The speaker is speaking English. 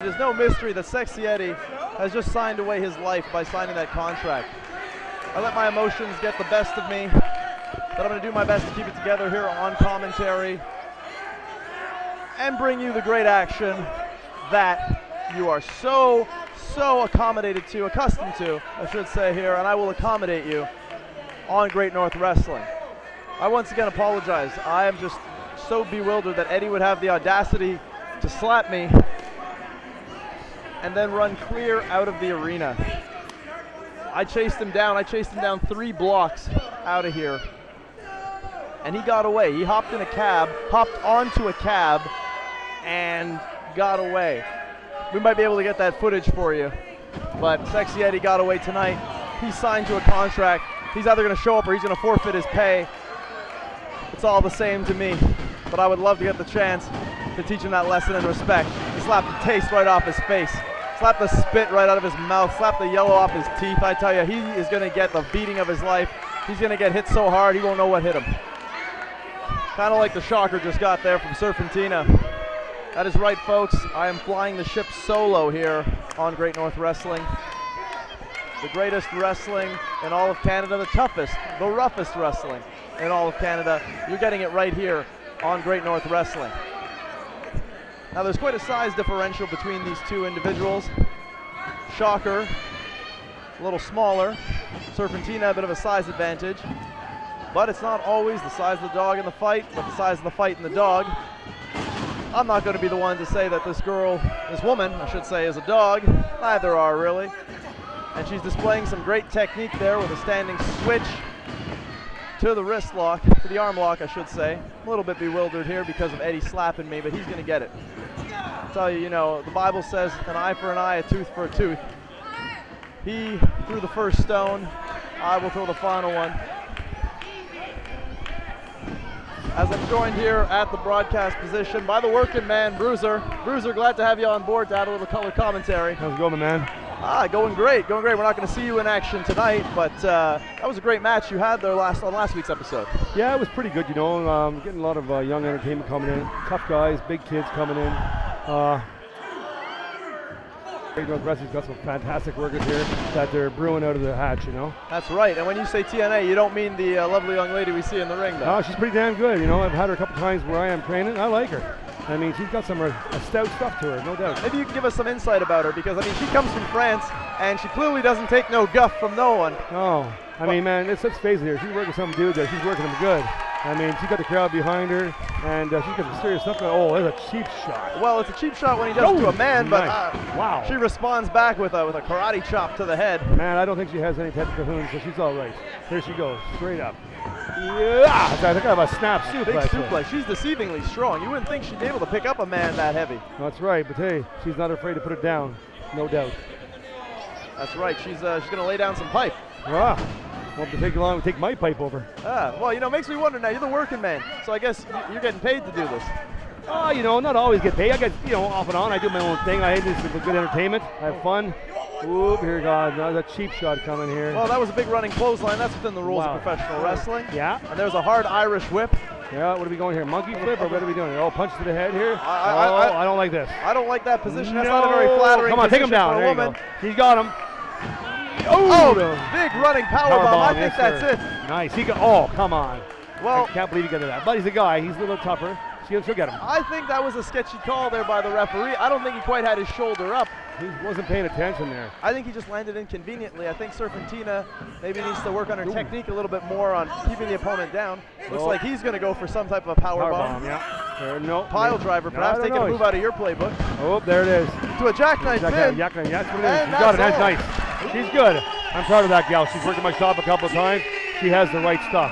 It is no mystery that Sexy Eddie has just signed away his life by signing that contract. I let my emotions get the best of me, but I'm going to do my best to keep it together here on commentary and bring you the great action that you are so accustomed to, I should say here, and I will accommodate you on Great North Wrestling. I once again apologize. I am just so bewildered that Eddie would have the audacity to slap me and then run clear out of the arena. I chased him down. I chased him down 3 blocks out of here, and he got away. He hopped in a cab, hopped onto a cab, and got away. We might be able to get that footage for you, but Sexy Eddie got away tonight. He signed to a contract. He's either going to show up or he's going to forfeit his pay. It's all the same to me, but I would love to get the chance to teach him that lesson in respect. He slapped the taste right off his face, slapped the spit right out of his mouth, slapped the yellow off his teeth. I tell you, he is going to get the beating of his life. He's going to get hit so hard he won't know what hit him. Kind of like the shocker just got there from Serpentina. That is right, folks. I am flying the ship solo here on Great North Wrestling. The greatest wrestling in all of Canada, the toughest, the roughest wrestling in all of Canada. You're getting it right here on Great North Wrestling. Now there's quite a size differential between these two individuals. Shocker, a little smaller. Serpentina, a bit of a size advantage. But it's not always the size of the dog in the fight, but the size of the fight in the dog. I'm not going to be the one to say that this woman is a dog. Neither are, really. And she's displaying some great technique there with a standing switch to the wrist lock, to the arm lock, I should say. I'm a little bit bewildered here because of Eddie slapping me, but he's going to get it. I'll tell you, you know, the Bible says an eye for an eye, a tooth for a tooth. He threw the first stone. I will throw the final one. As I'm joined here at the broadcast position by the working man, Bruiser. Bruiser, glad to have you on board to add a little color commentary. How's it going, man? Going great, going great. We're not going to see you in action tonight, but that was a great match you had there on last week's episode. Yeah, it was pretty good, you know. Getting a lot of young entertainment coming in. Tough guys, big kids coming in. Great North Wrestling's got some fantastic workers here that they're brewing out of their hatch, you know. That's right. And when you say TNA, you don't mean the lovely young lady we see in the ring, though. No, she's pretty damn good, you know. I've had her a couple times where I am training, and I like her. I mean, she's got some stout stuff to her, no doubt. Maybe you can give us some insight about her, because, I mean, she comes from France, and she clearly doesn't take no guff from no one. No. I mean, man, let's face it here. She's working some dude there. She's working them good. I mean, she's got the crowd behind her, and she's got some serious stuff. Oh, that's a cheap shot. Well, it's a cheap shot when he does it to a man, but wow, she responds back with a karate chop to the head. Man, I don't think she has any type of cahoon, so she's all right. Here she goes, straight up. Yeah, I think I have a snap suplex. Big suplex. She's deceivingly strong. You wouldn't think she'd be able to pick up a man that heavy. That's right, but hey, she's not afraid to put it down, no doubt. That's right. She's going to lay down some pipe. Yeah. Won't take long to take my pipe over. Well, you know, makes me wonder now. You're the working man, so I guess you're getting paid to do this. Oh, you know, not always get paid. I get, you know, off and on. I do my own thing. I hate this for good entertainment. I have fun. Oop, here God, now that cheap shot coming here. Well, that was a big running clothesline. That's within the rules of professional wrestling. Yeah. And there's a hard Irish whip. Yeah, what are we going here? Monkey flip, or what are we doing? Oh, punch to the head here. I don't like this. I don't like that position. No. That's not a very flattering. Come on, take him down. There you go. He's got him. Oh, big running powerbomb. I think that's it. Nice. He got. Oh, come on. Well, I can't believe he got to that. But he's a guy. He's a little tougher. She'll get him. I think that was a sketchy call there by the referee. I don't think he quite had his shoulder up. He wasn't paying attention there. I think he just landed inconveniently. I think Serpentina maybe needs to work on her technique a little bit more on keeping the opponent down. Looks like he's going to go for some type of power bomb. Yeah. No. Pile driver, perhaps taking a move out of your playbook. Oh, there it is. To a jackknife pin. Jackknife. That's what it is. She got it. That's nice. She's good. I'm proud of that gal. She's worked my shop a couple of times. She has the right stuff.